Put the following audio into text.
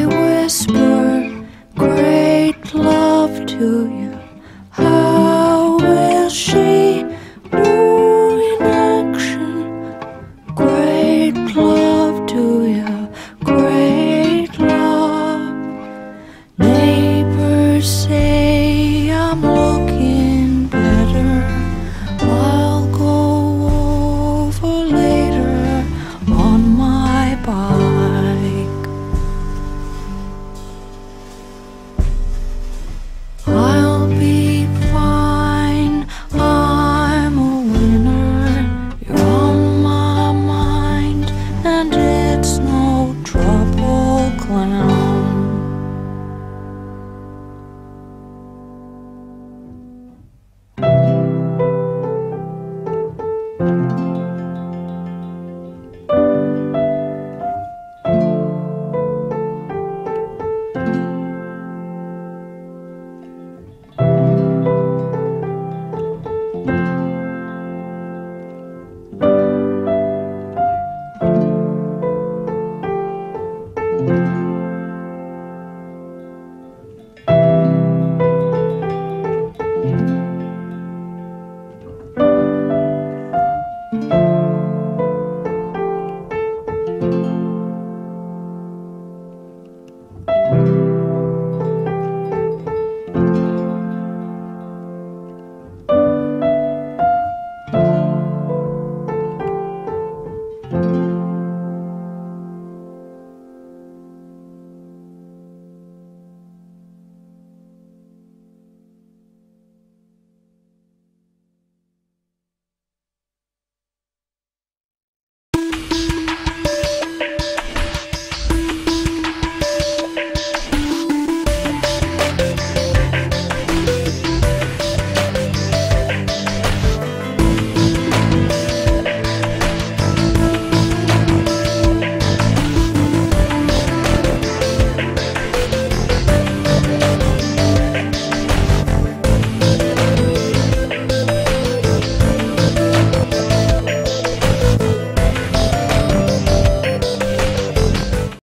Whisper great love to you.